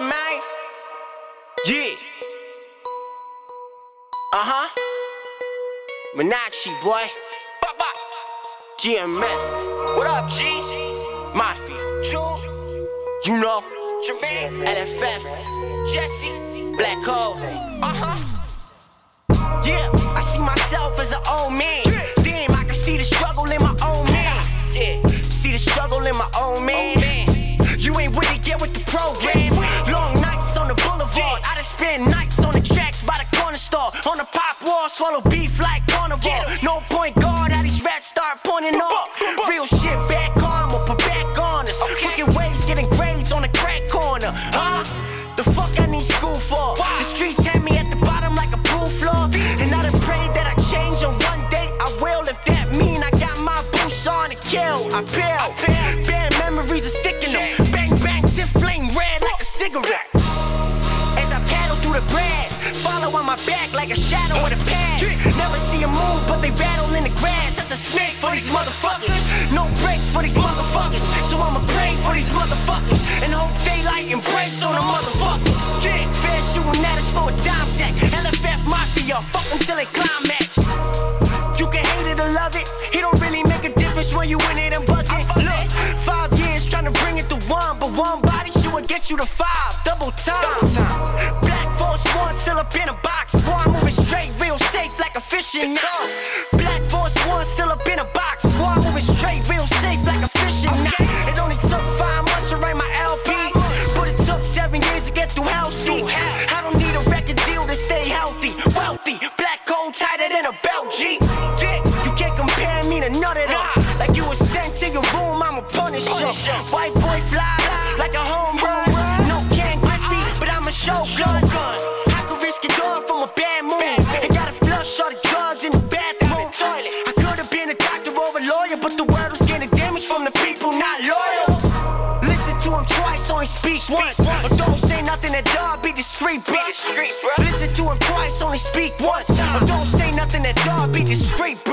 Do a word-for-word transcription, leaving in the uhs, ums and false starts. money, man. Yeah. Uh-huh. MinaCci, boy. G M F. What up, G? Mafia. You know. L F F. Jesse. Black Hole. Uh-huh. Yeah. I see myself as an old man. Damn, I can see the struggle in my own man. Yeah. See the struggle in my own man. You ain't really get with the program. Long nights on the boulevard. I done spend nights on the tracks by the corner store. On the pop wall, swallow beef like carnival. No point guard, how these rats start pointing off. Real shit, bad karma, put back on us. Crooked ways, getting grades on the crack corner. Huh? The fuck I need school for? The streets had me at the bottom like a pool floor. And I done prayed that I change on one day. I will, if that mean I got my boots on and kill. I bail. Bad memories are sticking them. My back like a shadow in the past. Never see a move, but they rattle in the grass. That's a snake for these motherfuckers. No breaks for these motherfuckers. So I'ma pray for these motherfuckers and hope they light and brace on a motherfucker. Fair shooting at us for a dime sack. L F F Mafia, fuck until it climax. You can hate it or love it. It don't really make a difference when you in it and buzzing. Look, five years trying to bring it to one, but one body sure will get you to five. Double time. One still up in a box, one moving straight, real safe like a fish in the gun. Black Force One still up in a box, one moving straight, real safe like a fish in the gun. It only took five months to write my L P, but it took seven years to get through hell. I don't need a record deal to stay healthy, wealthy. Black gold tighter than a belt, G. Yeah, you can't compare me to none of them. Like you were sent to your room, I'ma punish you. White boy fly like a home run. No Ken Griffey, but I'ma show gun. Once, or don't say nothing at all, be discreet, bruh. Listen to him twice, only speak once. Or don't say nothing at all, be discreet, bruh.